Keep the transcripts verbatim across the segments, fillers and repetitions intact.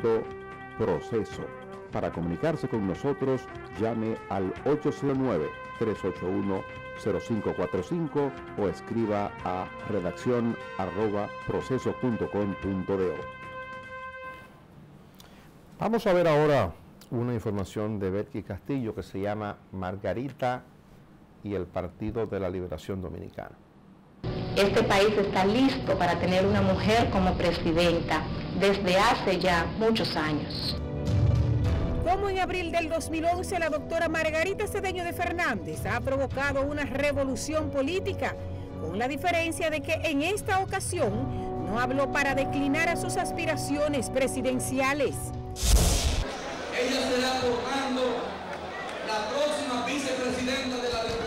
buscando Proceso. Para comunicarse con nosotros, llame al ocho cero nueve, tres ocho uno, cero cinco cuatro cinco o escriba a redacción arroba proceso punto com punto do. Vamos a ver ahora una información de Betty Castillo que se llama Margarita y el Partido de la Liberación Dominicana. Este país está listo para tener una mujer como presidenta desde hace ya muchos años. Como en abril del dos mil once la doctora Margarita Cedeño de Fernández ha provocado una revolución política, con la diferencia de que en esta ocasión no habló para declinar a sus aspiraciones presidenciales. Ella será formando la próxima vicepresidenta de la República.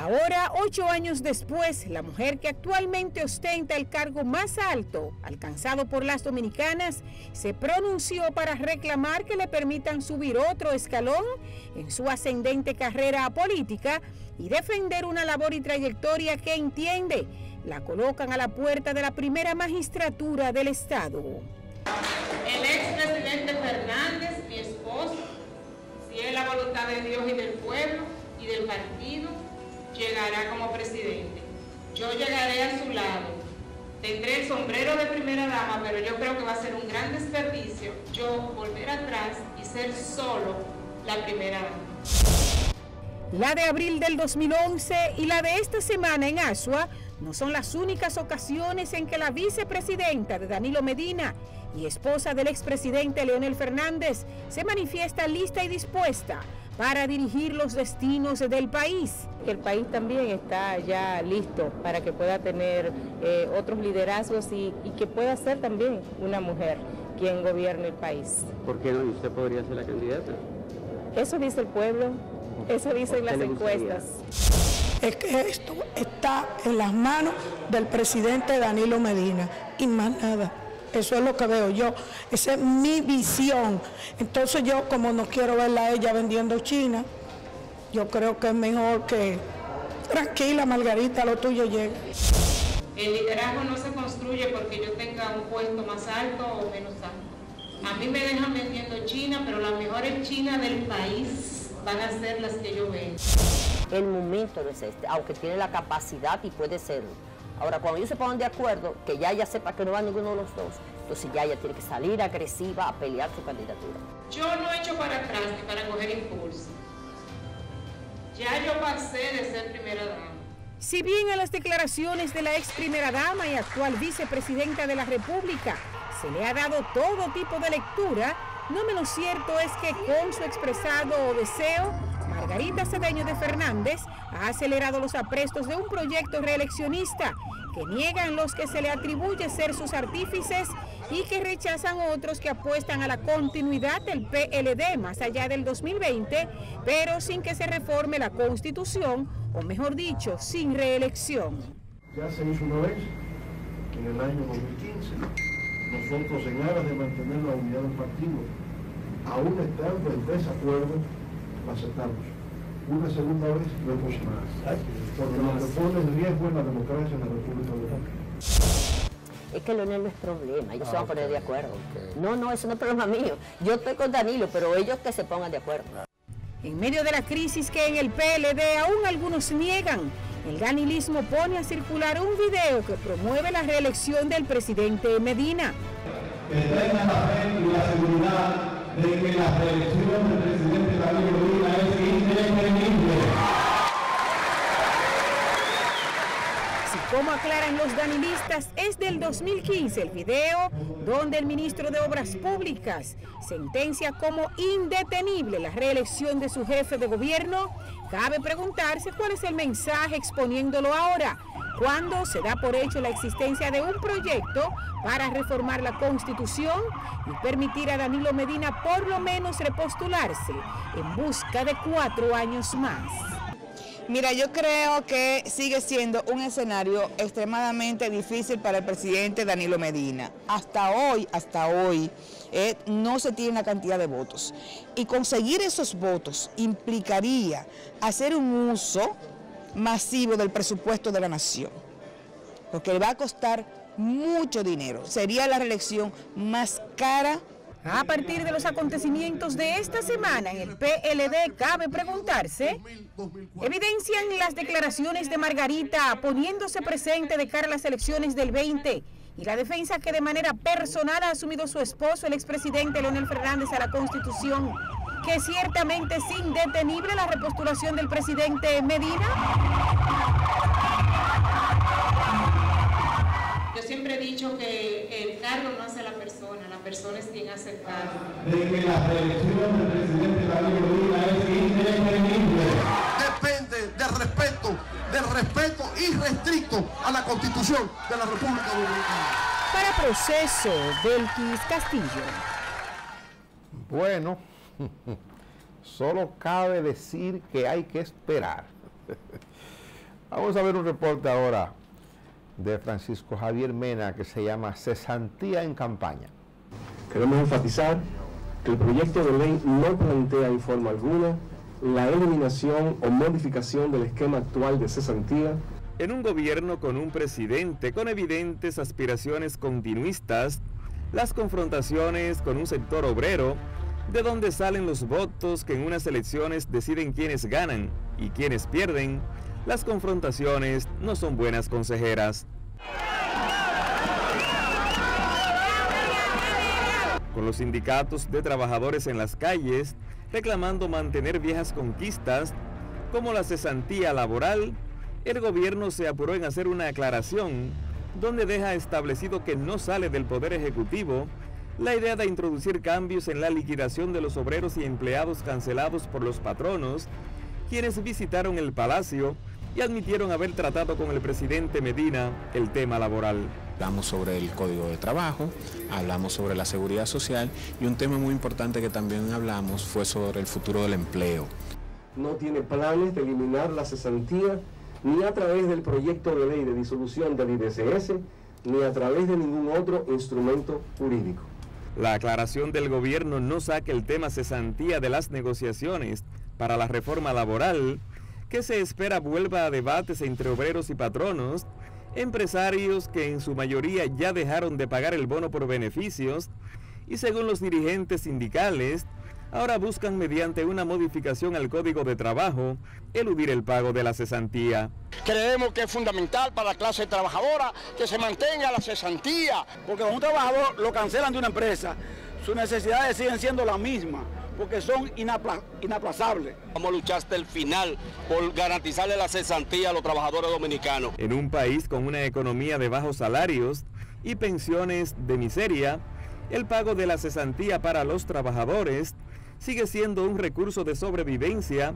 Ahora, ocho años después, la mujer que actualmente ostenta el cargo más alto, alcanzado por las dominicanas, se pronunció para reclamar que le permitan subir otro escalón en su ascendente carrera política y defender una labor y trayectoria que entiende la colocan a la puerta de la primera magistratura del Estado. El expresidente Fernández, mi esposo, si es la voluntad de Dios y del pueblo y del partido, llegará como presidente. Yo llegaré a su lado. Tendré el sombrero de primera dama, pero yo creo que va a ser un gran desperdicio yo volver atrás y ser solo la primera dama. La de abril del dos mil once y la de esta semana en Asua no son las únicas ocasiones en que la vicepresidenta de Danilo Medina y esposa del expresidente Leonel Fernández se manifiesta lista y dispuesta para dirigir los destinos del país. El país también está ya listo para que pueda tener eh, otros liderazgos y, y que pueda ser también una mujer quien gobierne el país. ¿Por qué no? ¿Y usted podría ser la candidata? Eso dice el pueblo, eso dicen las encuestas. Es que esto está en las manos del presidente Danilo Medina y más nada. Eso es lo que veo yo, esa es mi visión. Entonces yo, como no quiero verla a ella vendiendo China, yo creo que es mejor que, tranquila Margarita, lo tuyo llega. El liderazgo no se construye porque yo tenga un puesto más alto o menos alto. A mí me dejan vendiendo China, pero las mejores chinas del país van a ser las que yo veo. El momento no es este, aunque tiene la capacidad y puede serlo. Ahora, cuando ellos se pongan de acuerdo, que ya ella sepa que no va ninguno de los dos, entonces ya ella tiene que salir agresiva a pelear su candidatura. Yo no echo para atrás ni para coger impulso. Ya yo pasé de ser primera dama. Si bien a las declaraciones de la ex primera dama y actual vicepresidenta de la República se le ha dado todo tipo de lectura, no menos cierto es que con su expresado deseo, Margarita Cedeño de Fernández ha acelerado los aprestos de un proyecto reeleccionista que niegan los que se le atribuye ser sus artífices y que rechazan otros que apuestan a la continuidad del P L D más allá del dos mil veinte, pero sin que se reforme la Constitución, o mejor dicho, sin reelección. Ya se hizo una vez, en el año dos mil quince, nosotros en aras de mantener la unidad del partido, aún estando en desacuerdo, aceptamos. Una segunda vez no es más, porque nos pone en riesgo en la democracia en la República Dominicana. Es que Leonel no es problema, ellos ah, se van a poner okay. de acuerdo. Okay. No, no, eso no es problema mío. Yo estoy con Danilo, pero ellos que se pongan de acuerdo. En medio de la crisis que en el P L D aún algunos niegan, el danilismo pone a circular un video que promueve la reelección del presidente Medina. Que tengan la fe y la seguridad de que la reelección del presidente Danilo Medina es indefendible. Si, como aclaran los danilistas, es del dos mil quince el video donde el ministro de Obras Públicas sentencia como indetenible la reelección de su jefe de gobierno, cabe preguntarse cuál es el mensaje exponiéndolo ahora, cuando se da por hecho la existencia de un proyecto para reformar la Constitución y permitir a Danilo Medina por lo menos repostularse en busca de cuatro años más. Mira, yo creo que sigue siendo un escenario extremadamente difícil para el presidente Danilo Medina. Hasta hoy, hasta hoy, eh, no se tiene la cantidad de votos. Y conseguir esos votos implicaría hacer un uso masivo del presupuesto de la nación, porque le va a costar mucho dinero. Sería la reelección más cara. A partir de los acontecimientos de esta semana en el P L D, cabe preguntarse, ¿evidencian las declaraciones de Margarita poniéndose presente de cara a las elecciones del veinte y la defensa que de manera personal ha asumido su esposo, el expresidente Leonel Fernández, a la Constitución, que ciertamente es indetenible la repostulación del presidente Medina? Yo siempre he dicho que el cargo no hace la persona, la persona es quien hace el cargo. De que la reelección del presidente Danilo Medina es indetenible. Depende del respeto, del respeto irrestricto a la Constitución de la República Dominicana. Para Proceso, Belkis Castillo. Bueno, solo cabe decir que hay que esperar. Vamos a ver un reporte ahora de Francisco Javier Mena que se llama Cesantía en campaña. Queremos enfatizar que el proyecto de ley no plantea en forma alguna la eliminación o modificación del esquema actual de cesantía. En un gobierno con un presidente con evidentes aspiraciones continuistas, las confrontaciones con un sector obrero, de donde salen los votos que en unas elecciones deciden quiénes ganan y quiénes pierden, las confrontaciones no son buenas consejeras. Con los sindicatos de trabajadores en las calles, reclamando mantener viejas conquistas, como la cesantía laboral, el gobierno se apuró en hacer una aclaración, donde deja establecido que no sale del Poder Ejecutivo la idea de introducir cambios en la liquidación de los obreros y empleados cancelados por los patronos, quienes visitaron el Palacio y admitieron haber tratado con el presidente Medina el tema laboral. Hablamos sobre el Código de Trabajo, hablamos sobre la Seguridad Social y un tema muy importante que también hablamos fue sobre el futuro del empleo. No tiene planes de eliminar la cesantía ni a través del proyecto de ley de disolución del I D C S ni a través de ningún otro instrumento jurídico. La aclaración del gobierno no saca el tema cesantía de las negociaciones para la reforma laboral, que se espera vuelva a debates entre obreros y patronos, empresarios que en su mayoría ya dejaron de pagar el bono por beneficios y, según los dirigentes sindicales, ahora buscan mediante una modificación al Código de Trabajo eludir el pago de la cesantía. Creemos que es fundamental para la clase trabajadora que se mantenga la cesantía. Porque cuando un trabajador lo cancelan de una empresa, sus necesidades siguen siendo las mismas, porque son inapla inaplazables. Vamos a luchar hasta el final por garantizarle la cesantía a los trabajadores dominicanos. En un país con una economía de bajos salarios y pensiones de miseria, el pago de la cesantía para los trabajadores sigue siendo un recurso de sobrevivencia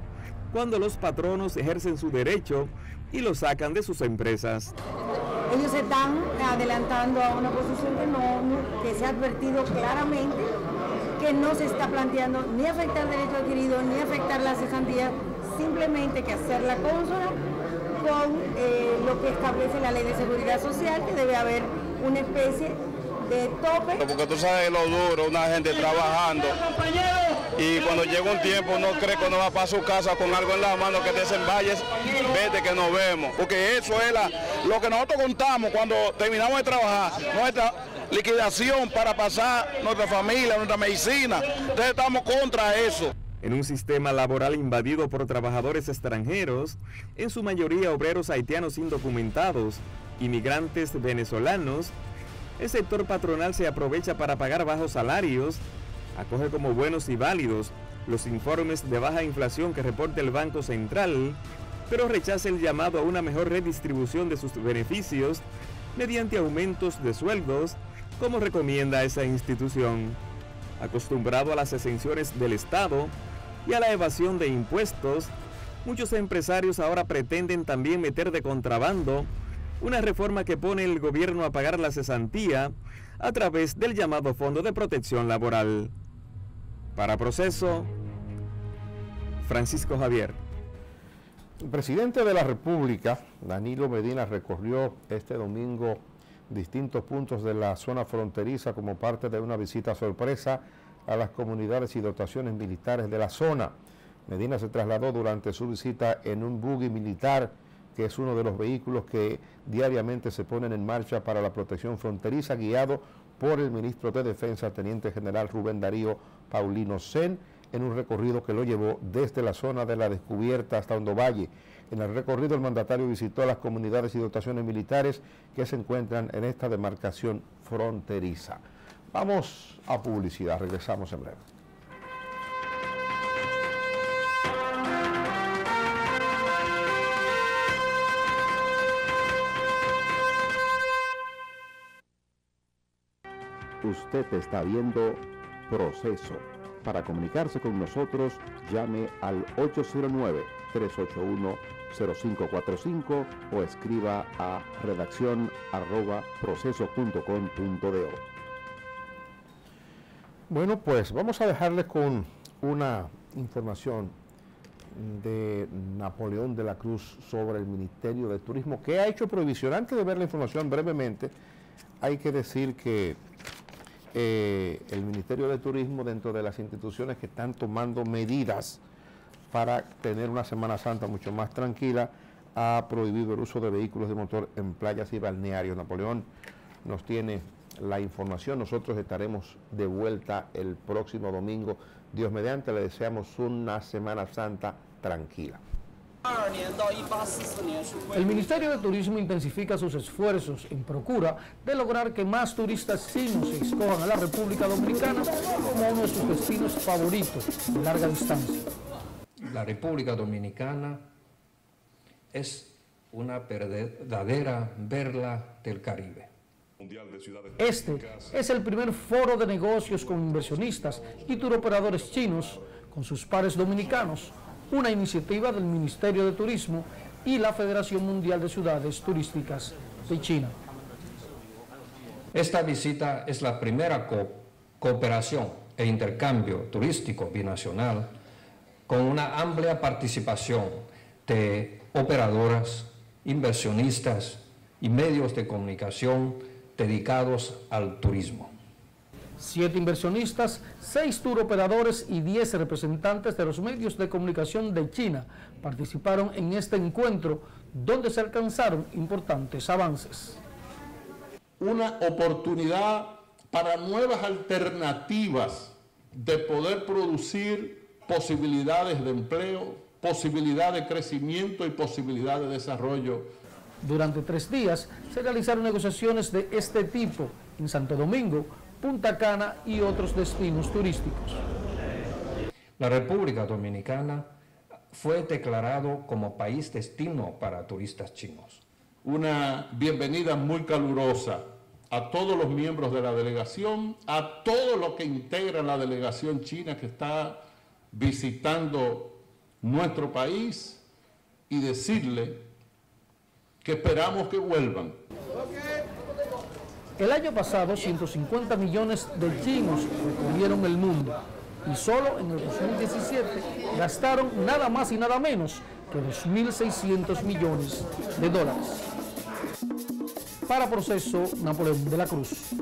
cuando los patronos ejercen su derecho y lo sacan de sus empresas. Ellos se están adelantando a una posición que, no, que se ha advertido claramente que no se está planteando ni afectar el derecho adquirido ni afectar la cesantía, simplemente que hacer la cónsona con eh, lo que establece la ley de seguridad social, que debe haber una especie de tope. Porque tú sabes lo duro, una gente trabajando. Y cuando llega un tiempo, no cree que no va para su casa con algo en la mano que te dicen, vayas, vete que nos vemos. Porque eso es la, lo que nosotros contamos cuando terminamos de trabajar, nuestra liquidación para pasar nuestra familia, nuestra medicina. Entonces estamos contra eso. En un sistema laboral invadido por trabajadores extranjeros, en su mayoría obreros haitianos indocumentados, inmigrantes venezolanos, el sector patronal se aprovecha para pagar bajos salarios, acoge como buenos y válidos los informes de baja inflación que reporta el Banco Central, pero rechaza el llamado a una mejor redistribución de sus beneficios mediante aumentos de sueldos, como recomienda esa institución. Acostumbrado a las exenciones del Estado y a la evasión de impuestos, muchos empresarios ahora pretenden también meter de contrabando una reforma que pone el gobierno a pagar la cesantía a través del llamado Fondo de Protección Laboral. Para Proceso, Francisco Javier. El presidente de la República, Danilo Medina, recorrió este domingo distintos puntos de la zona fronteriza como parte de una visita sorpresa a las comunidades y dotaciones militares de la zona. Medina se trasladó durante su visita en un buggy militar que es uno de los vehículos que diariamente se ponen en marcha para la protección fronteriza, guiado por el ministro de Defensa, Teniente General Rubén Darío Paulino Sen, en un recorrido que lo llevó desde la zona de La Descubierta hasta Hondo Valle. En el recorrido, el mandatario visitó a las comunidades y dotaciones militares que se encuentran en esta demarcación fronteriza. Vamos a publicidad, regresamos en breve. Usted está viendo Proceso. Para comunicarse con nosotros, llame al ocho cero nueve, tres ocho uno, cero cinco cuatro cinco o escriba a redacción arroba proceso punto com punto do. Bueno, pues vamos a dejarles con una información de Napoleón de la Cruz sobre el Ministerio de Turismo, que ha hecho prohibición. Antes de ver la información brevemente, hay que decir que Eh, el Ministerio de Turismo, dentro de las instituciones que están tomando medidas para tener una Semana Santa mucho más tranquila, ha prohibido el uso de vehículos de motor en playas y balnearios. Napoleón nos tiene la información. Nosotros estaremos de vuelta el próximo domingo. Dios mediante, le deseamos una Semana Santa tranquila. El Ministerio de Turismo intensifica sus esfuerzos en procura de lograr que más turistas chinos se escojan a la República Dominicana como uno de sus destinos favoritos de larga distancia. La República Dominicana es una verdadera perla del Caribe. Este es el primer foro de negocios con inversionistas y turoperadores chinos con sus pares dominicanos, una iniciativa del Ministerio de Turismo y la Federación Mundial de Ciudades Turísticas de China. Esta visita es la primera co cooperación e intercambio turístico binacional con una amplia participación de operadoras, inversionistas y medios de comunicación dedicados al turismo. Siete inversionistas, seis turoperadores y diez representantes de los medios de comunicación de China participaron en este encuentro, donde se alcanzaron importantes avances. Una oportunidad para nuevas alternativas de poder producir posibilidades de empleo, posibilidad de crecimiento y posibilidad de desarrollo. Durante tres días se realizaron negociaciones de este tipo en Santo Domingo, Punta Cana y otros destinos turísticos. La República Dominicana fue declarado como país destino para turistas chinos. Una bienvenida muy calurosa a todos los miembros de la delegación, a todo lo que integra la delegación china que está visitando nuestro país, y decirle que esperamos que vuelvan. El año pasado, ciento cincuenta millones de chinos recorrieron el mundo y solo en el dos mil diecisiete gastaron nada más y nada menos que dos mil seiscientos millones de dólares. Para Proceso, Napoleón de la Cruz.